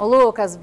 Ô Lucas,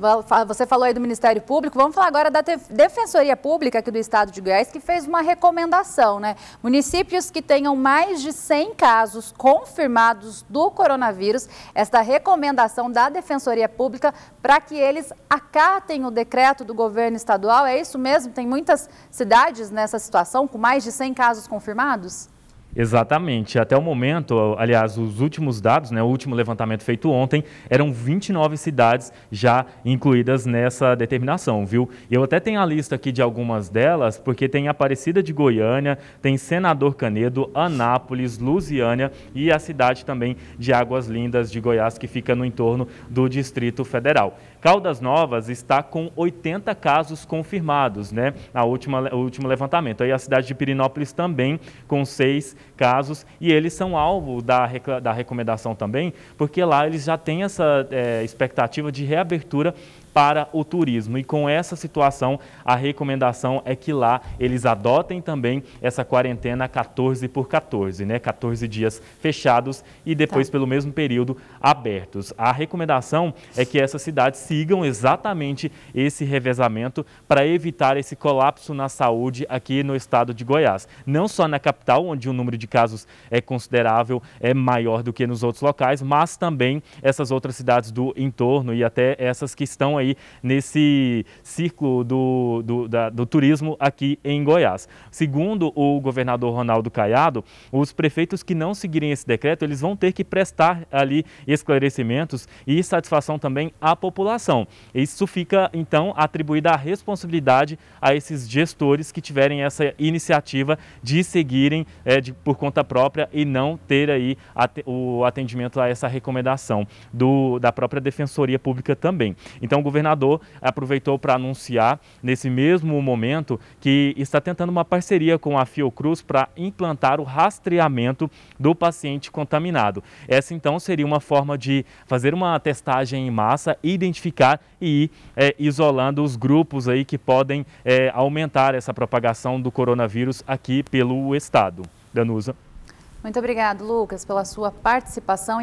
você falou aí do Ministério Público, vamos falar agora da Defensoria Pública aqui do Estado de Goiás, que fez uma recomendação, né? Municípios que tenham mais de 100 casos confirmados do coronavírus, esta recomendação da Defensoria Pública para que eles acatem o decreto do governo estadual, é isso mesmo? Tem muitas cidades nessa situação com mais de 100 casos confirmados? Exatamente. Até o momento, aliás, os últimos dados, né, o último levantamento feito ontem, eram 29 cidades já incluídas nessa determinação, viu? Eu até tenho a lista aqui de algumas delas, porque tem Aparecida de Goiânia, tem Senador Canedo, Anápolis, Luziânia e a cidade também de Águas Lindas de Goiás, que fica no entorno do Distrito Federal. Caldas Novas está com 80 casos confirmados, né, o último levantamento. Aí a cidade de Pirenópolis também com 6 casos, e eles são alvo da recomendação também, porque lá eles já têm essa expectativa de reabertura para o turismo, e com essa situação a recomendação é que lá eles adotem também essa quarentena 14/14, né? 14 dias fechados e depois pelo mesmo período abertos. A recomendação é que essas cidades sigam exatamente esse revezamento para evitar esse colapso na saúde aqui no estado de Goiás. Não só na capital, onde o número de casos é considerável, é maior do que nos outros locais, mas também essas outras cidades do entorno e até essas que estão aí nesse círculo do turismo aqui em Goiás. Segundo o governador Ronaldo Caiado, os prefeitos que não seguirem esse decreto, eles vão ter que prestar ali esclarecimentos e satisfação também à população. Isso fica, então, atribuída a responsabilidade a esses gestores que tiverem essa iniciativa de seguirem por conta própria e não ter aí o atendimento a essa recomendação da própria Defensoria Pública também. Então, o governador aproveitou para anunciar, nesse mesmo momento, que está tentando uma parceria com a Fiocruz para implantar o rastreamento do paciente contaminado. Essa, então, seria uma forma de fazer uma testagem em massa, identificar e ir isolando os grupos aí que podem aumentar essa propagação do coronavírus aqui pelo estado. Danusa. Muito obrigado, Lucas, pela sua participação.